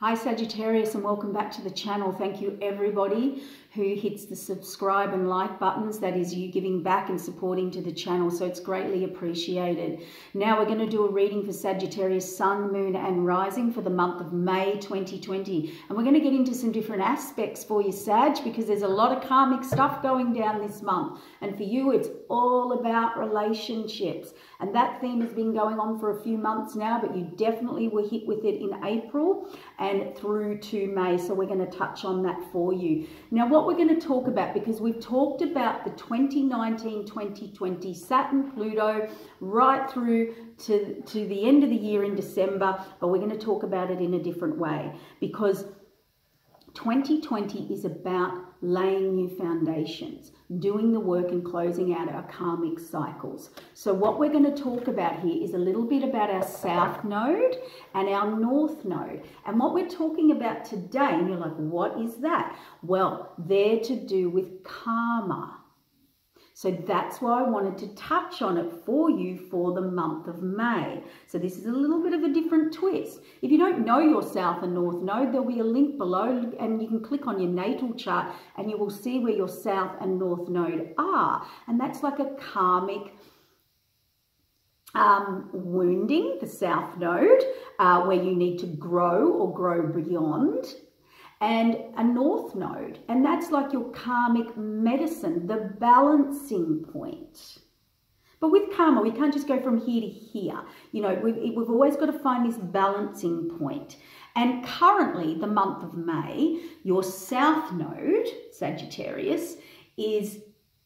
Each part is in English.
Hi Sagittarius, and welcome back to the channel. Thank you everybody who hits the subscribe and like buttons. That is you giving back and supporting to the channel, so it's greatly appreciated. Now we're going to do a reading for Sagittarius Sun, Moon and Rising for the month of May 2020. And we're going to get into some different aspects for you, Sag, because there's a lot of karmic stuff going down this month. And for you, it's all about relationships. And that theme has been going on for a few months now, but you definitely were hit with it in April and through to May, so we're going to touch on that for you. Now what we're going to talk about, because we've talked about the 2019-2020 Saturn Pluto right through to the end of the year in December, but we're going to talk about it in a different way, because 2020 is about laying new foundations, doing the work and closing out our karmic cycles. So what we're going to talk about here is a little bit about our south node and our north node. And what we're talking about today, and you're like, what is that? Well, they're to do with karma. So that's why I wanted to touch on it for you for the month of May. So this is a little bit of a different twist. If you don't know your south and north node, there'll be a link below and you can click on your natal chart and you will see where your south and north node are. And that's like a karmic wounding, the south node, where you need to grow or grow beyond. And a north node, and that's like your karmic medicine, the balancing point. But with karma, we can't just go from here to here. You know, we've always got to find this balancing point. And currently, the month of May, your south node, Sagittarius, is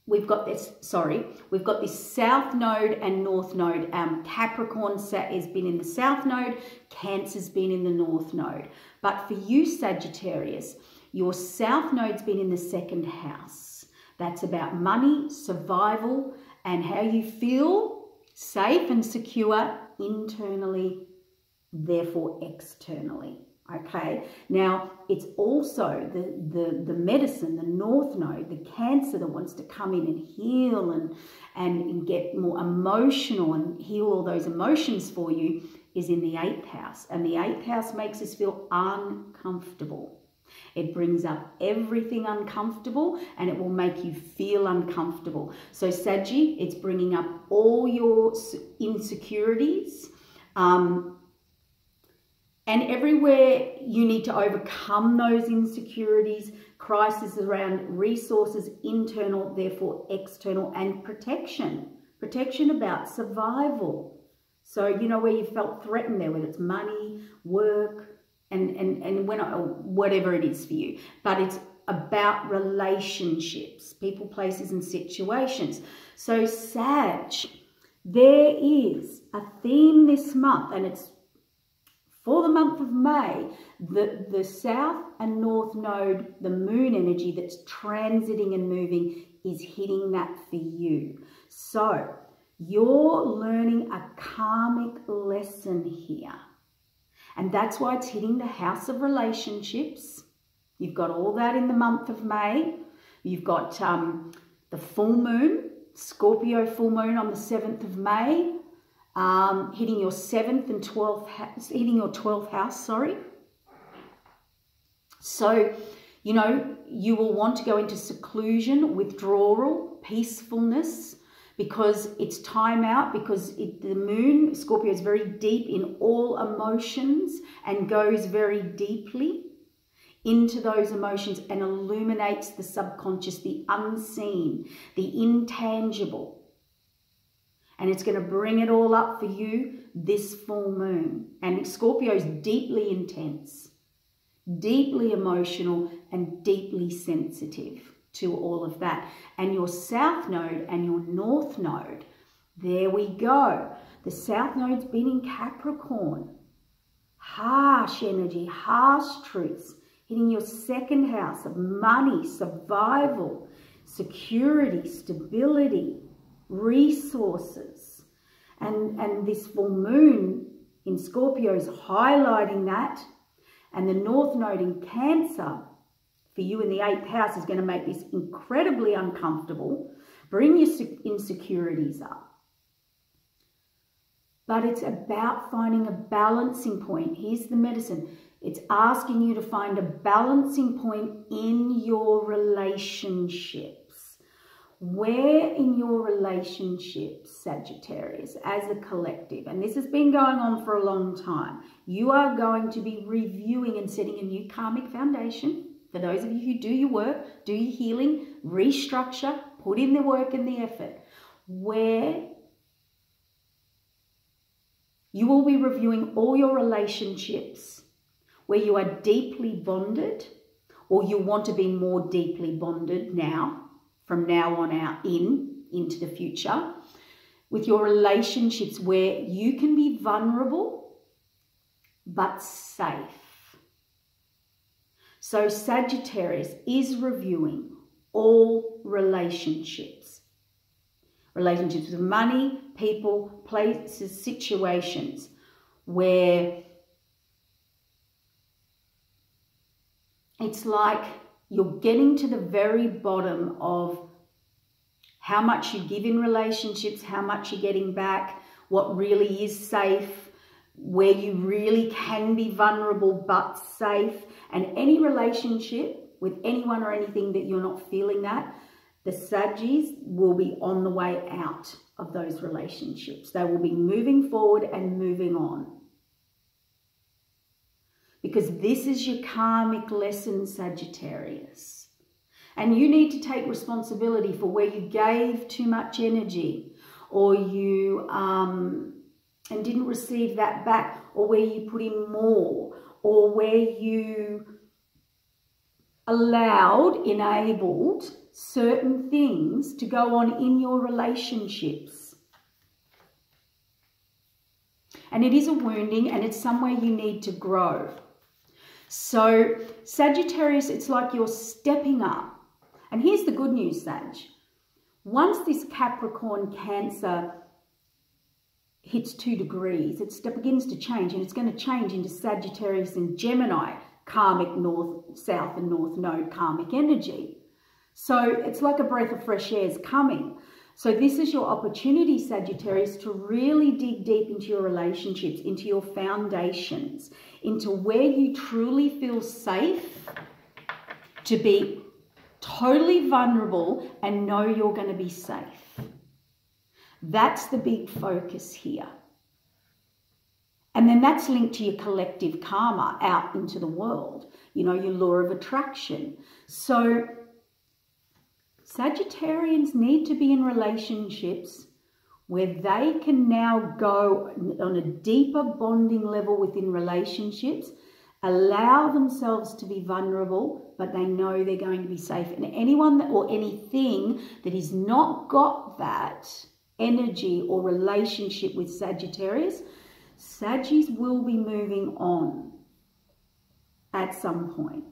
we've got this south node and north node. Capricorn has been in the south node, Cancer's been in the north node. But for you, Sagittarius, your south node's been in the second house. That's about money, survival, and how you feel safe and secure internally, therefore externally. Okay, now it's also the medicine, the north node, the Cancer that wants to come in and heal and get more emotional and heal all those emotions for you, is in the 8th house. And the 8th house makes us feel uncomfortable. It brings up everything uncomfortable and it will make you feel uncomfortable. So Saggy, it's bringing up all your insecurities, and everywhere you need to overcome those insecurities, crises around resources, internal, therefore external, and protection. Protection about survival. So, you know, where you felt threatened there, whether it's money, work, or whatever it is for you. But it's about relationships, people, places, and situations. So, Sag, there is a theme this month, and it's for the month of May, the south and north node, the moon energy that's transiting and moving, is hitting that for you. So you're learning a karmic lesson here. And that's why it's hitting the house of relationships. You've got all that in the month of May. You've got the full moon, Scorpio full moon on the 7th of May. Hitting your 7th and 12th house, hitting your 12th house, sorry. So, you know, you will want to go into seclusion, withdrawal, peacefulness, because it's time out, because the moon, Scorpio, is very deep in all emotions and goes very deeply into those emotions and illuminates the subconscious, the unseen, the intangible. And it's going to bring it all up for you this full moon. And Scorpio is deeply intense, deeply emotional, and deeply sensitive to all of that. And your south node and your north node, there we go. The south node's been in Capricorn. Harsh energy, harsh truths, hitting your second house of money, survival, security, stability, resources, and this full moon in Scorpio is highlighting that, and the north node in Cancer for you in the 8th house is going to make this incredibly uncomfortable, bring your insecurities up. But it's about finding a balancing point. Here's the medicine. It's asking you to find a balancing point in your relationships. Where in your relationships, Sagittarius, as a collective, and this has been going on for a long time, you are going to be reviewing and setting a new karmic foundation. For those of you who do your work, do your healing, restructure, put in the work and the effort. Where you will be reviewing all your relationships where you are deeply bonded, or you want to be more deeply bonded now, from now on out into the future, with your relationships where you can be vulnerable but safe. So Sagittarius is reviewing all relationships. Relationships with money, people, places, situations where it's like you're getting to the very bottom of how much you give in relationships, how much you're getting back, what really is safe, where you really can be vulnerable but safe. And any relationship with anyone or anything that you're not feeling that, the Saggies will be on the way out of those relationships. They will be moving forward and moving on. Because this is your karmic lesson, Sagittarius. And you need to take responsibility for where you gave too much energy, or you and didn't receive that back, or where you put in more, or where you allowed, enabled certain things to go on in your relationships. And it is a wounding, and it's somewhere you need to grow. So Sagittarius, it's like you're stepping up. And here's the good news, Sag. Once this Capricorn Cancer hits 2 degrees, it begins to change, and it's going to change into Sagittarius and Gemini, karmic north, south and north node karmic energy. So it's like a breath of fresh air is coming. So this is your opportunity, Sagittarius, to really dig deep into your relationships, into your foundations, into where you truly feel safe to be totally vulnerable and know you're going to be safe. That's the big focus here. And then that's linked to your collective karma out into the world, you know, your law of attraction. So Sagittarians need to be in relationships where they can now go on a deeper bonding level within relationships, allow themselves to be vulnerable, but they know they're going to be safe. And anyone that, or anything that has not got that energy or relationship with Sagittarius, Saggies will be moving on at some point.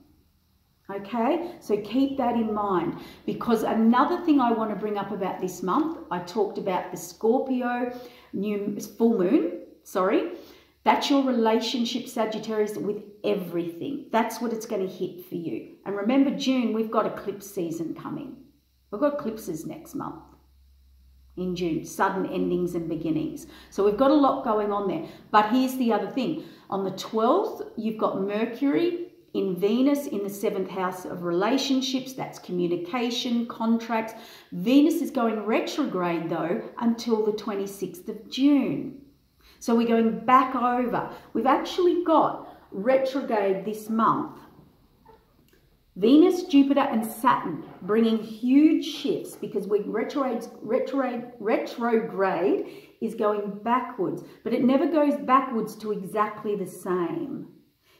Okay, so keep that in mind, because another thing I want to bring up about this month, I talked about the Scorpio full moon, sorry. That's your relationship, Sagittarius, with everything. That's what it's going to hit for you. And remember, June, we've got eclipse season coming. We've got eclipses next month in June, sudden endings and beginnings. So we've got a lot going on there. But here's the other thing. On the 12th, you've got Mercury in Venus in the 7th house of relationships. That's communication, contracts. Venus is going retrograde though until the 26th of June. So we're going back over. We've actually got retrograde this month. Venus, Jupiter and Saturn bringing huge shifts, because we're retrograde is going backwards, but it never goes backwards to exactly the same.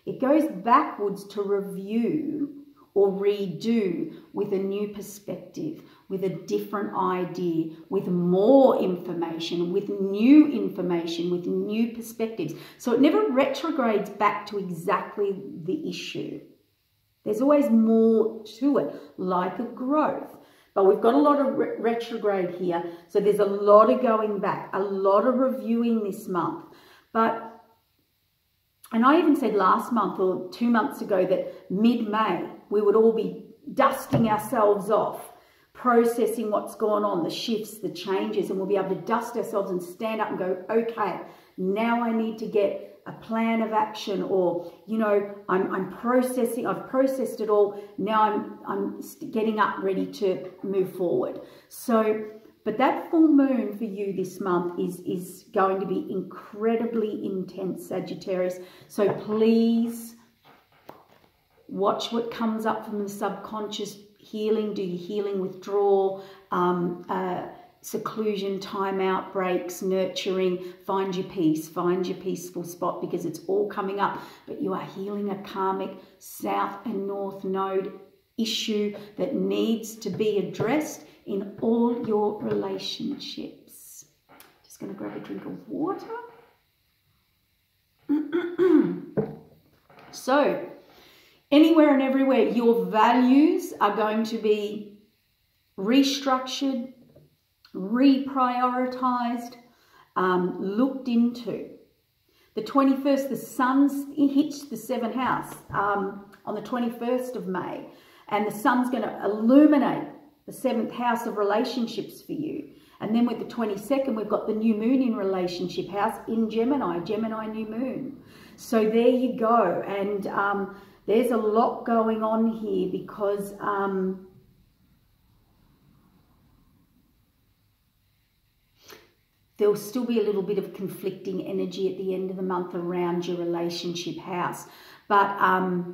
It goes backwards to review or redo with a new perspective, with a different idea, with more information, with new information, with new perspectives. So it never retrogrades back to exactly the issue. There's always more to it, like a growth. But we've got a lot of retrograde here, so there's a lot of going back, a lot of reviewing this month. But and I even said last month or 2 months ago that mid-May we would all be dusting ourselves off, processing what's gone on, the shifts, the changes, and we'll be able to dust ourselves and stand up and go, okay, now I need to get a plan of action, or, you know, I've processed it all. Now I'm getting up ready to move forward. So, but that full moon for you this month is going to be incredibly intense, Sagittarius. So please watch what comes up from the subconscious. Healing, do your healing, withdraw, seclusion, time out, breaks, nurturing, find your peace, find your peaceful spot, because it's all coming up. But you are healing a karmic south and north node issue that needs to be addressed in all your relationships. Just going to grab a drink of water. So, anywhere and everywhere, your values are going to be restructured, reprioritized, looked into. The 21st, the sun hits the 7th house on the 21st of May, and the sun's going to illuminate the 7th house of relationships for you. And then with the 22nd, we've got the new moon in relationship house in Gemini, Gemini new moon. So there you go. And there's a lot going on here, because there'll still be a little bit of conflicting energy at the end of the month around your relationship house. But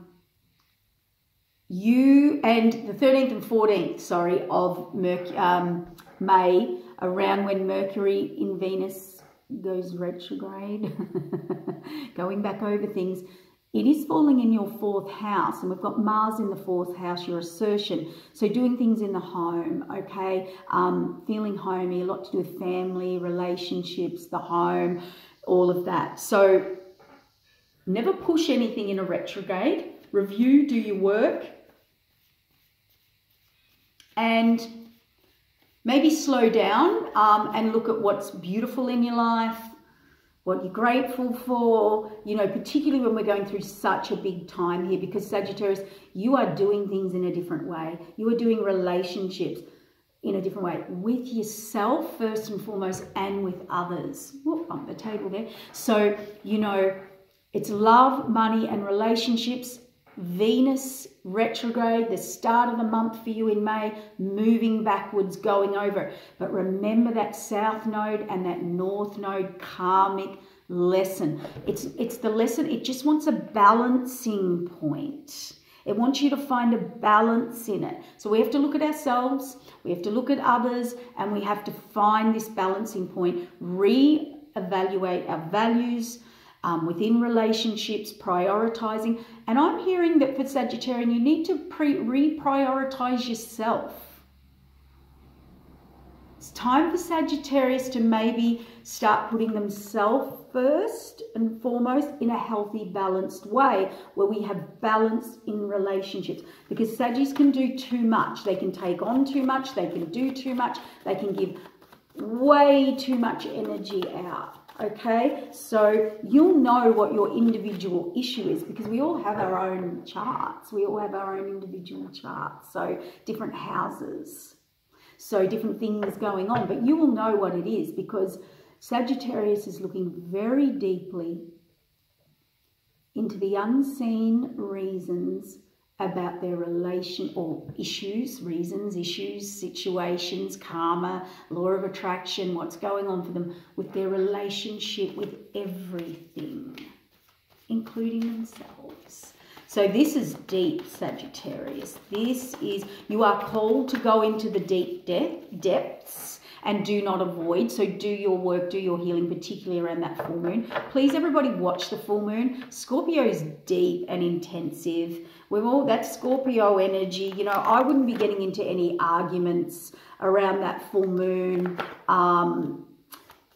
you and the 13th and 14th, sorry, of May, around when Mercury in Venus goes retrograde, going back over things, it is falling in your 4th house, and we've got Mars in the 4th house, your assertion. So doing things in the home, okay? Feeling homey, a lot to do with family, relationships, the home, all of that. So never push anything in a retrograde. Review, do your work. And maybe slow down and look at what's beautiful in your life, what you're grateful for, you know, particularly when we're going through such a big time here, because Sagittarius, you are doing things in a different way. You are doing relationships in a different way with yourself first and foremost, and with others. Whoop, bump the table there. So, you know, it's love, money and relationships. Venus retrograde, the start of the month for you in May, moving backwards, going over. But remember that south node and that north node karmic lesson. It's the lesson, it just wants a balancing point. It wants you to find a balance in it. So we have to look at ourselves, we have to look at others, and we have to find this balancing point, re-evaluate our values, within relationships, prioritizing. And I'm hearing that for Sagittarian, you need to reprioritize yourself. It's time for Sagittarius to maybe start putting themselves first and foremost in a healthy, balanced way, where we have balance in relationships. Because Sagis can do too much. They can take on too much. They can do too much. They can give way too much energy out. Okay, so you'll know what your individual issue is, because we all have our own charts. We all have our own individual charts, so different houses, so different things going on. But you will know what it is, because Sagittarius is looking very deeply into the unseen reasons about their relation or issues, reasons, issues, situations, karma, law of attraction, what's going on for them with their relationship with everything, including themselves. So this is deep, Sagittarius. This is, you are called to go into the deep depths and do not avoid. So do your work, do your healing, particularly around that full moon. Please, everybody, watch the full moon. Scorpio is deep and intensive. We're all, that's Scorpio energy. You know, I wouldn't be getting into any arguments around that full moon.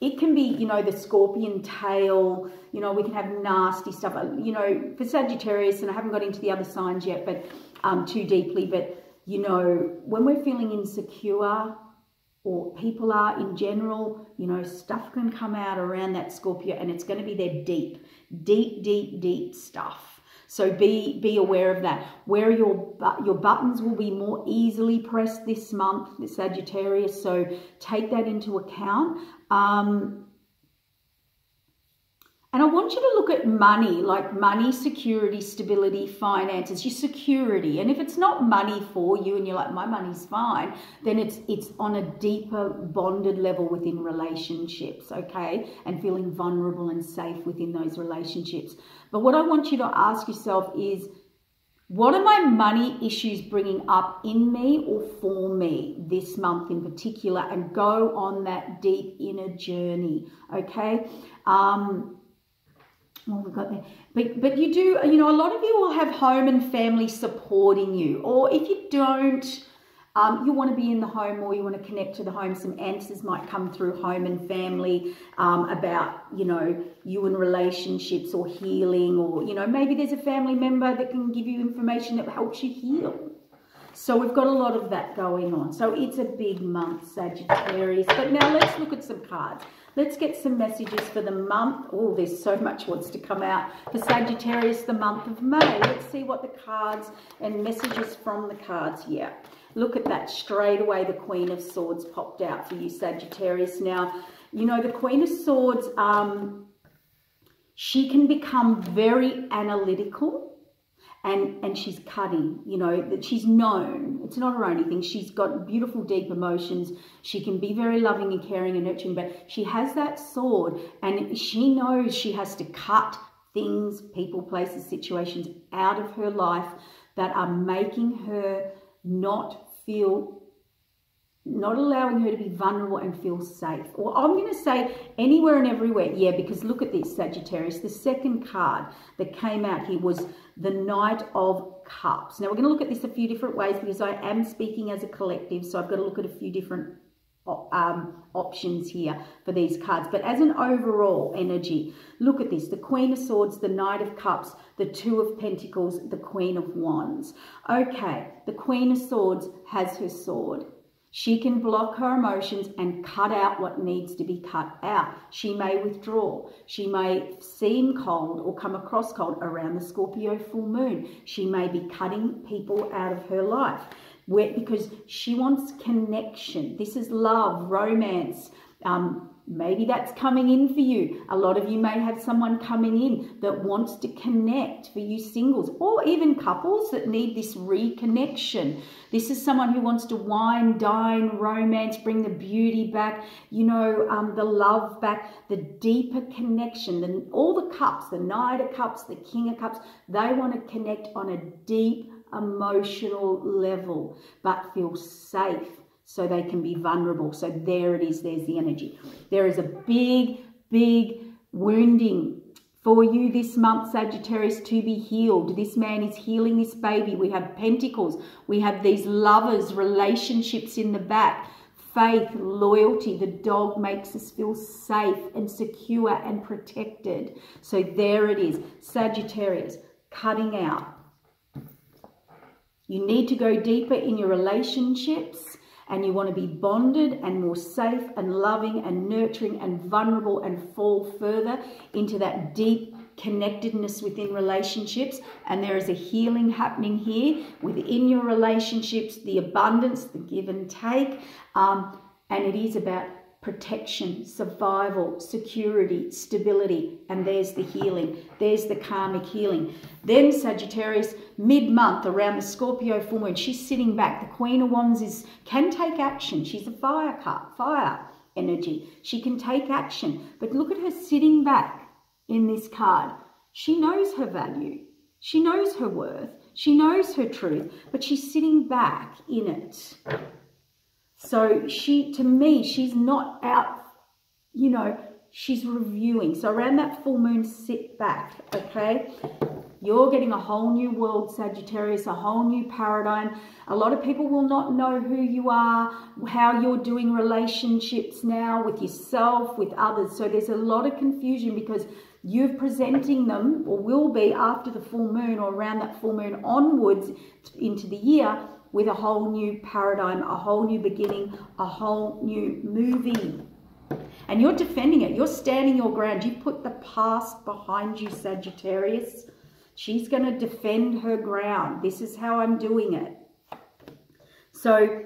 It can be, you know, the scorpion tail. You know, we can have nasty stuff. You know, for Sagittarius, and I haven't got into the other signs yet, but too deeply. But, you know, when we're feeling insecure, or people are in general, you know, stuff can come out around that Scorpio, and it's going to be their deep, deep, deep, deep stuff. So be aware of that. Where your buttons will be more easily pressed this month, the Sagittarius, so take that into account. And I want you to look at money, like money, security, stability, finances, your security. And if it's not money for you and you're like, my money's fine, then it's on a deeper bonded level within relationships, okay? And feeling vulnerable and safe within those relationships. But what I want you to ask yourself is, what are my money issues bringing up in me or for me this month in particular? And go on that deep inner journey, okay? Well, we've got there. But you do, you know, a lot of you will have home and family supporting you. Or if you don't, you want to be in the home, or you want to connect to the home. Some answers might come through home and family about, you know, you and relationships or healing, or, you know, maybe there's a family member that can give you information that helps you heal. So we've got a lot of that going on. So it's a big month, Sagittarius. But now let's look at some cards. Let's get some messages for the month. Oh, there's so much wants to come out for Sagittarius, the month of May. Let's see what the cards and messages from the cards here. Look at that. Straight away, the Queen of Swords popped out for you, Sagittarius. Now, you know, the Queen of Swords, she can become very analytical. And she's cutting, you know, that she's known. It's not her only thing. She's got beautiful, deep emotions. She can be very loving and caring and nurturing, but she has that sword and she knows she has to cut things, people, places, situations out of her life that are making her not feel, not allowing her to be vulnerable and feel safe. Or I'm going to say anywhere and everywhere. Yeah, because look at this, Sagittarius. The second card that came out here was the Knight of Cups. Now, we're going to look at this a few different ways because I am speaking as a collective, so I've got to look at a few different options here for these cards. But as an overall energy, look at this. The Queen of Swords, the Knight of Cups, the Two of Pentacles, the Queen of Wands. Okay, the Queen of Swords has her sword. She can block her emotions and cut out what needs to be cut out. She may withdraw. She may seem cold or come across cold around the Scorpio full moon. She may be cutting people out of her life because she wants connection. This is love, romance. Maybe that's coming in for you. A lot of you may have someone coming in that wants to connect, for you singles or even couples that need this reconnection. This is someone who wants to wine, dine, romance, bring the beauty back, you know, the love back, the deeper connection. All the cups, the Knight of Cups, the King of Cups, they want to connect on a deep emotional level but feel safe. So they can be vulnerable. So there it is. There's the energy. There is a big, big wounding for you this month, Sagittarius, to be healed. This man is healing this baby. We have pentacles. We have these lovers, relationships in the back. Faith, loyalty. The dog makes us feel safe and secure and protected. So there it is. Sagittarius, cutting out. You need to go deeper in your relationships. And you want to be bonded and more safe and loving and nurturing and vulnerable and fall further into that deep connectedness within relationships. And there is a healing happening here within your relationships, the abundance, the give and take. And it is about protection, survival, security, stability. And there's the healing. There's the karmic healing. Then Sagittarius, mid-month around the Scorpio full moon, she's sitting back. The Queen of Wands can take action. She's a fire card, fire energy. She can take action. But look at her sitting back in this card. She knows her value. She knows her worth. She knows her truth. But she's sitting back in it. So she, to me, she's not out, you know, she's reviewing. So around that full moon, sit back, okay? You're getting a whole new world, Sagittarius, a whole new paradigm. A lot of people will not know who you are, how you're doing relationships now with yourself, with others. So there's a lot of confusion because you're presenting them, or will be after the full moon or around that full moon onwards into the year, with a whole new paradigm, a whole new beginning, a whole new movie. And you're defending it. You're standing your ground. You put the past behind you, Sagittarius. She's going to defend her ground. This is how I'm doing it. So,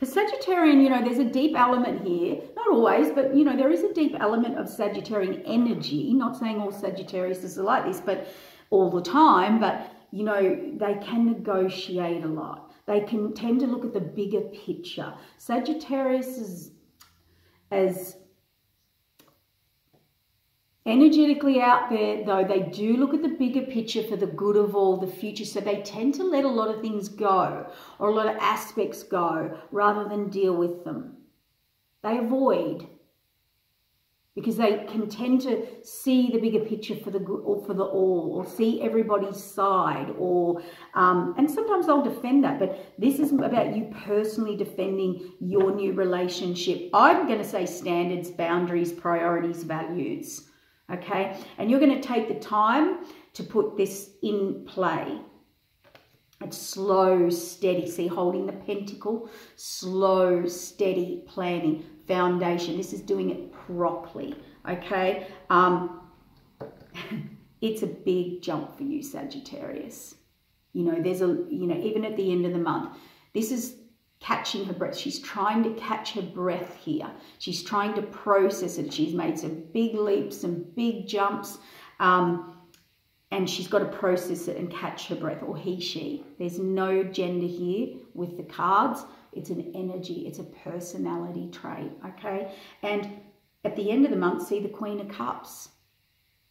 For Sagittarian, there's a deep element here. Not always, but, there is a deep element of Sagittarian energy. Not saying all Sagittarius are like this, but all the time. But, they can negotiate a lot. They can tend to look at the bigger picture. Sagittarius is as energetically out there, though, they do look at the bigger picture for the good of all, the future. So they tend to let a lot of things go or a lot of aspects go rather than deal with them. They avoid because they can tend to see the bigger picture for the good or for the all, or see everybody's side, or and sometimes they'll defend that. But this is about you personally defending your new relationship. I'm going to say standards, boundaries, priorities, values. Okay, and you're going to take the time to put this in play. It's slow, steady. See, holding the pentacle, slow, steady planning, foundation. This is doing it properly. Okay, it's a big jump for you, Sagittarius. There's a, even at the end of the month, this is catching her breath. She's trying to catch her breath here. She's trying to process it. She's made some big leaps, some big jumps, and she's got to process it and catch her breath, or he, she. There's no gender here with the cards. It's an energy. It's a personality trait, okay? And at the end of the month, see the Queen of Cups.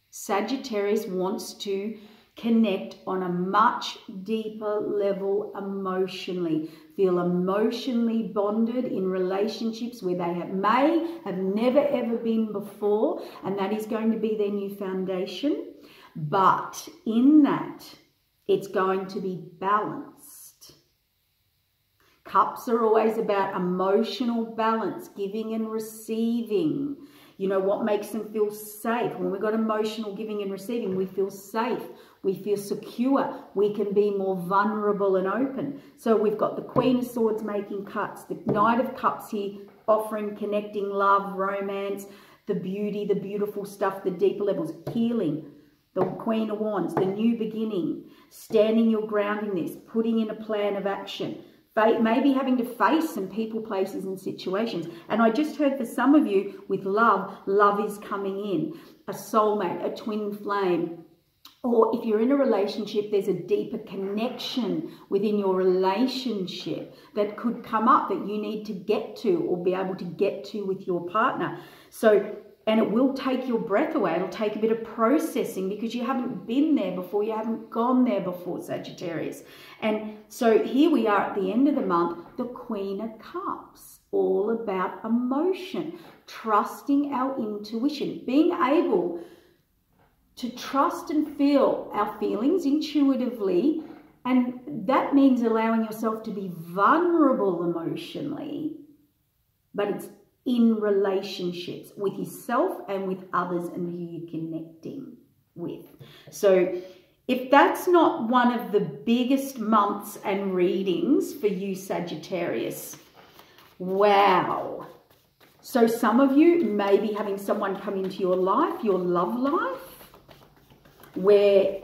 Sagittarius wants to connect on a much deeper level emotionally. Feel emotionally bonded in relationships where they may have never ever been before, and that is going to be their new foundation. But in that, it's going to be balanced. Cups are always about emotional balance, giving and receiving. What makes them feel safe? When we've got emotional giving and receiving, we feel safe. We feel secure. We can be more vulnerable and open. So we've got the Queen of Swords making cuts, the Knight of Cups here offering, connecting, love, romance, the beauty, the beautiful stuff, the deeper levels, healing, the Queen of Wands, the new beginning, standing your ground in this, putting in a plan of action. Maybe having to face some people, places and situations. And I just heard for some of you with love, love is coming in. A soulmate, a twin flame. Or if you're in a relationship, there's a deeper connection within your relationship that could come up that you need to get to or be able to get to with your partner. So, and it will take your breath away. It'll take a bit of processing because you haven't been there before. You haven't gone there before, Sagittarius. And so here we are at the end of the month, the Queen of Cups, all about emotion, trusting our intuition, being able to trust and feel our feelings intuitively. And that means allowing yourself to be vulnerable emotionally, but it's in relationships with yourself and with others and who you're connecting with. So if that's not one of the biggest months and readings for you, Sagittarius, wow. So some of you may be having someone come into your life, your love life, where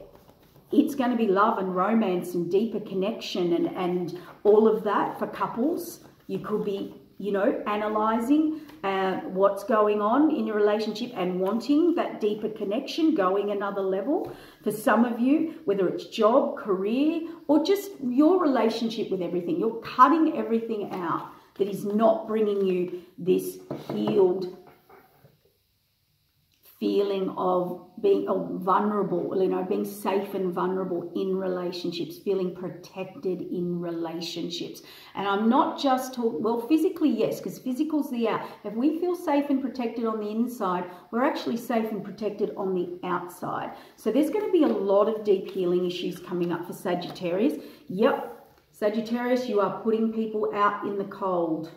it's going to be love and romance and deeper connection and all of that for couples. You could be analysing what's going on in your relationship and wanting that deeper connection, going another level. For some of you, whether it's job, career, or just your relationship with everything, you're cutting everything out that is not bringing you this healed feeling of being vulnerable, being safe and vulnerable in relationships, feeling protected in relationships. And I'm not just talking, well, physically, yes, because physical's the out. If we feel safe and protected on the inside, we're actually safe and protected on the outside. So there's going to be a lot of deep healing issues coming up for Sagittarius. Yep, Sagittarius, you are putting people out in the cold.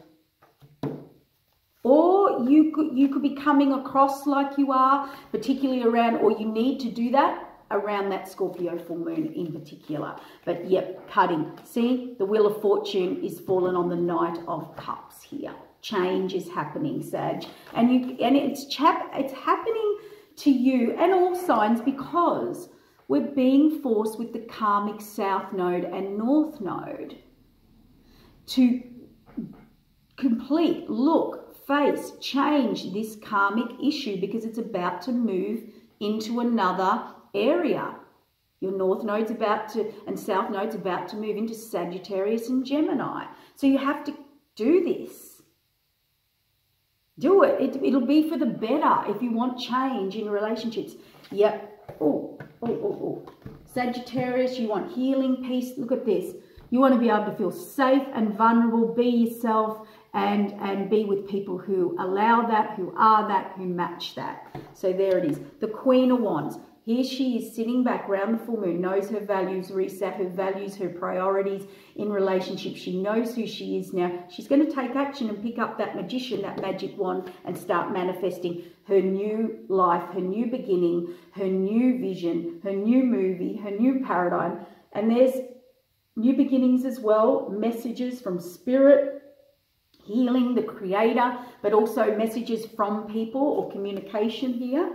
Or you could be coming across like you are, particularly around, or you need to do that around that Scorpio full moon in particular. But yep, cutting. See, the Wheel of Fortune is fallen on the Knight of Cups here. Change is happening, Sag, and it's happening to you and all signs because we're being forced with the karmic South Node and North Node to complete look, face, change this karmic issue because it's about to move into another area. Your north node's about to, and south node's about to move into Sagittarius and Gemini. So you have to do this. Do it. It'll be for the better if you want change in relationships. Yep. Sagittarius, you want healing, peace. Look at this. You want to be able to feel safe and vulnerable, be yourself, and be with people who allow that, who are that, who match that. So there it is. The Queen of Wands. Here she is sitting back round the full moon, knows her values, reset her values, her priorities in relationships. She knows who she is now. She's going to take action and pick up that magician, that magic wand, and start manifesting her new life, her new beginning, her new vision, her new movie, her new paradigm. And there's new beginnings as well, messages from spirit, healing, the creator, but also messages from people or communication here.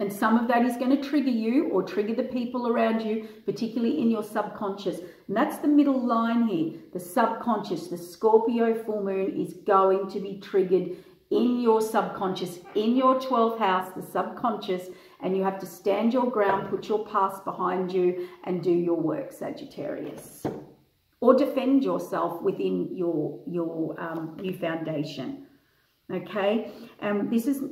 And some of that is going to trigger you or trigger the people around you, particularly in your subconscious. And that's the middle line here, the subconscious. The Scorpio full moon is going to be triggered in your subconscious, in your 12th house, the subconscious. And you have to stand your ground, put your past behind you, and do your work, Sagittarius. Or defend yourself within your new foundation. Okay, this is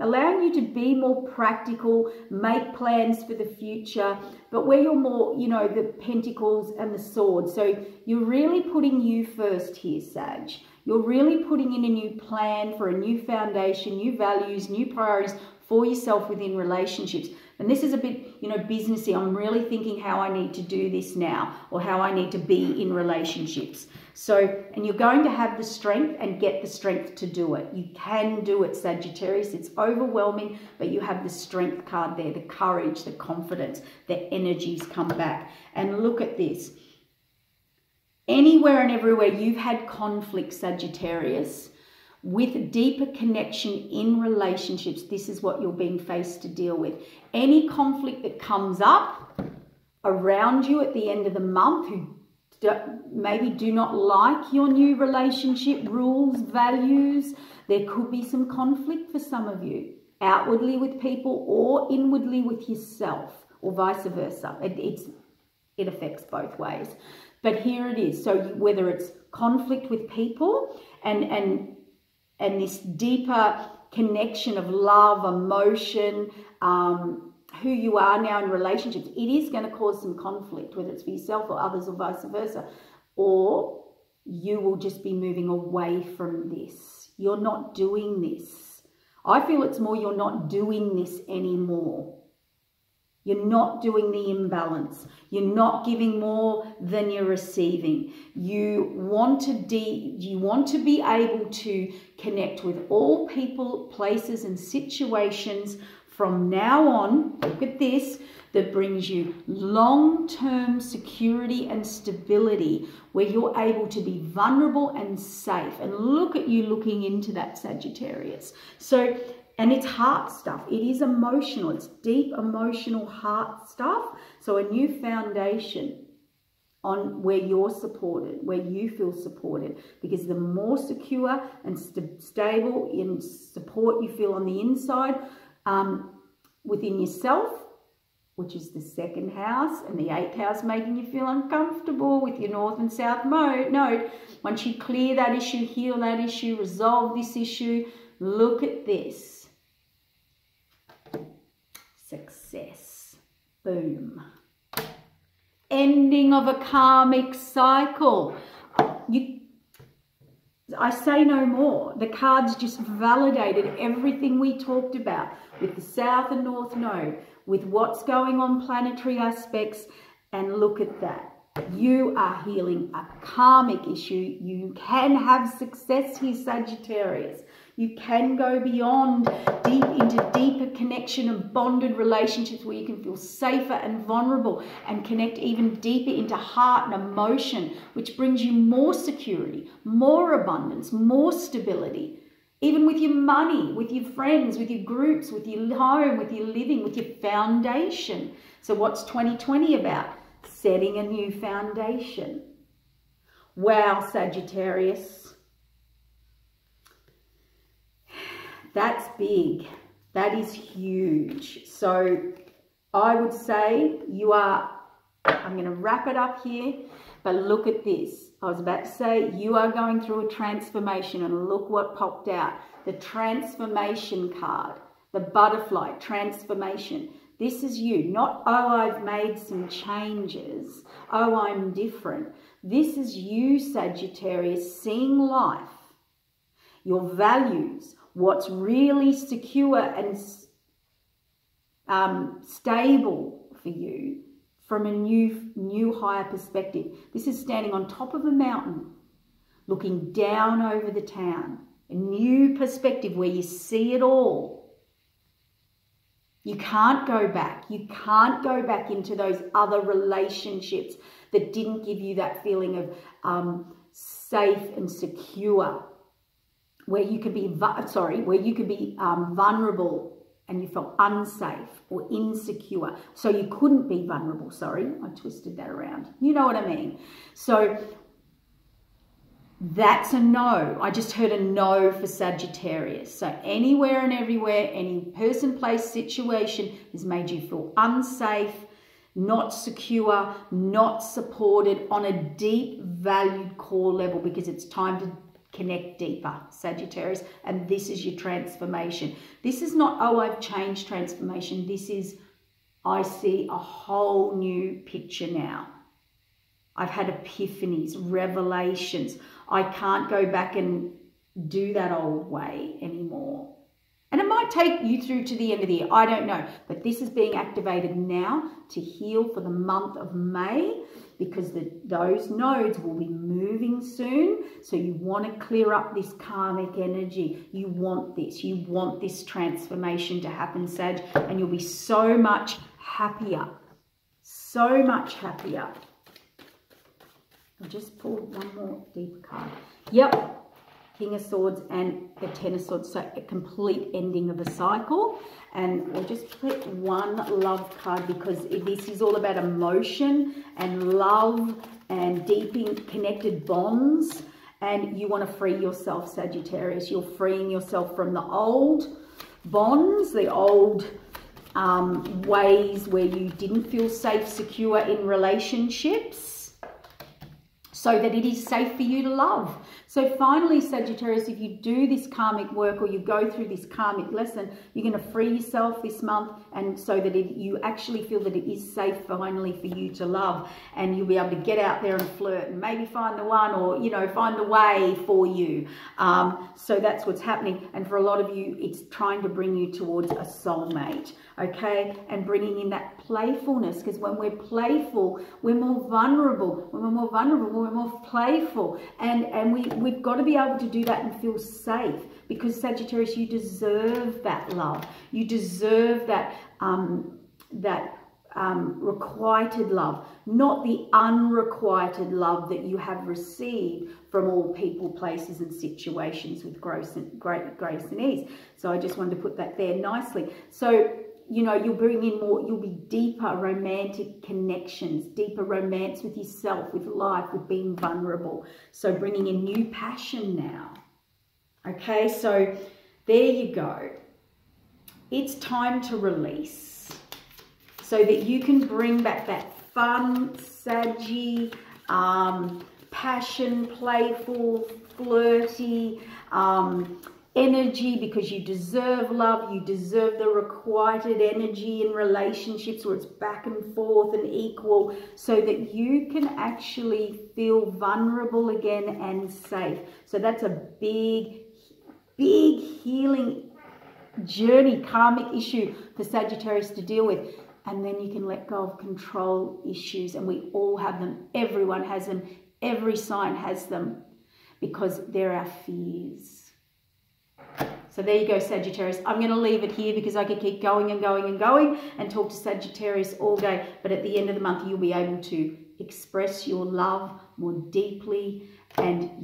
allowing you to be more practical, make plans for the future, but where you're more, you know, the pentacles and the sword. So you're really putting you first here, Sag. You're really putting in a new plan for a new foundation, new values, new priorities for yourself within relationships. And this is a bit, you know, businessy. I'm really thinking how I need to do this now or how I need to be in relationships. So, and you're going to have the strength and get the strength to do it. You can do it, Sagittarius. It's overwhelming, but you have the strength card there, the courage, the confidence, the energies come back. And look at this. Anywhere and everywhere you've had conflict, Sagittarius, with deeper connection in relationships, this is what you're being faced to deal with. Any conflict that comes up around you at the end of the month, who maybe do not like your new relationship rules, values, there could be some conflict for some of you, outwardly with people or inwardly with yourself, or vice versa. It affects both ways. But here it is. So whether it's conflict with people and this deeper connection of love, emotion, who you are now in relationships, it is going to cause some conflict, whether it's for yourself or others or vice versa. Or you will just be moving away from this. You're not doing this. I feel it's more you're not doing this anymore. You're not doing the imbalance. You're not giving more than you're receiving. You want to be able to connect with all people, places, and situations from now on. Look at this. That brings you long-term security and stability, where you're able to be vulnerable and safe. And look at you looking into that, Sagittarius. So. And it's heart stuff. It is emotional. It's deep emotional heart stuff. So a new foundation on where you're supported, where you feel supported. Because the more secure and stable in support you feel on the inside, within yourself, which is the second house, and the eighth house making you feel uncomfortable with your north and south node. Once you clear that issue, heal that issue, resolve this issue, look at this. Success. Boom. Ending of a karmic cycle. I say no more. The cards just validated everything we talked about with the south and north node, with what's going on, planetary aspects, and look at that. You are healing a karmic issue. You can have success here, Sagittarius. You can go beyond, deep into deeper connection and bonded relationships where you can feel safer and vulnerable and connect even deeper into heart and emotion, which brings you more security, more abundance, more stability, even with your money, with your friends, with your groups, with your home, with your living, with your foundation. So what's 2020 about? Setting a new foundation. Wow, Sagittarius. That's big. That is huge. So I would say you are, I'm going to wrap it up here, but look at this. I was about to say you are going through a transformation, and look what popped out. The transformation card, the butterfly transformation. This is you. Not, oh, I've made some changes. Oh, I'm different. This is you, Sagittarius, seeing life, your values, what's really secure and stable for you from a new higher perspective. This is standing on top of a mountain, looking down over the town. A new perspective where you see it all. You can't go back. You can't go back into those other relationships that didn't give you that feeling of safe and secure, where you could be vulnerable and you felt unsafe or insecure. So you couldn't be vulnerable. Sorry, I twisted that around. You know what I mean? So that's a no. I just heard a no for Sagittarius. So anywhere and everywhere, any person, place, situation has made you feel unsafe, not secure, not supported on a deep valued core level, because it's time to connect deeper, Sagittarius. And this is your transformation. This is not, oh, I've changed transformation. This is, I see a whole new picture now. I've had epiphanies, revelations. I can't go back and do that old way anymore. And it might take you through to the end of the year. I don't know. But this is being activated now to heal for the month of May, because those nodes will be moving soon. So you want to clear up this karmic energy. You want this. You want this transformation to happen, Sag. And you'll be so much happier. So much happier. I'll just pull one more deeper card. Yep. King of Swords and the Ten of Swords. So a complete ending of a cycle. And we'll just put one love card, because this is all about emotion and love and deepening connected bonds. And you want to free yourself, Sagittarius. You're freeing yourself from the old bonds, the old ways where you didn't feel safe, secure in relationships, so that it is safe for you to love. So finally, Sagittarius, if you do this karmic work or you go through this karmic lesson, you're going to free yourself this month, and so that you actually feel that it is safe finally for you to love, and you'll be able to get out there and flirt and maybe find the one, or, you know, find the way for you. So that's what's happening. And for a lot of you, it's trying to bring you towards a soulmate, okay? And bringing in that playfulness, because when we're playful, we're more vulnerable. When we're more vulnerable, we're more playful, and we've got to be able to do that and feel safe, because Sagittarius, you deserve that love. You deserve that requited love, not the unrequited love that you have received from all people, places and situations with great grace and ease. So I just wanted to put that there nicely. So, you know, you'll bring in more, you'll be deeper romantic connections, deeper romance with yourself, with life, with being vulnerable. So bringing in new passion now. Okay, so there you go. It's time to release so that you can bring back that fun, Saggy, passion, playful, flirty, energy, because you deserve love. You deserve the requited energy in relationships where it's back and forth and equal, so that you can actually feel vulnerable again and safe. So that's a big, big healing journey, karmic issue for Sagittarius to deal with. And then you can let go of control issues, and we all have them. Everyone has them. Every sign has them, because they're our fears. So there you go, Sagittarius. I'm going to leave it here, because I could keep going and going and going and talk to Sagittarius all day. But at the end of the month, you'll be able to express your love more deeply, and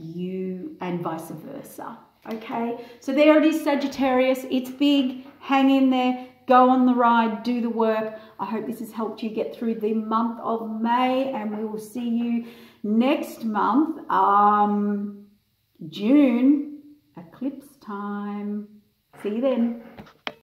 vice versa. Okay, so there it is, Sagittarius. It's big. Hang in there. Go on the ride. Do the work. I hope this has helped you get through the month of May, and we will see you next month, June. Eclipse time. See you then.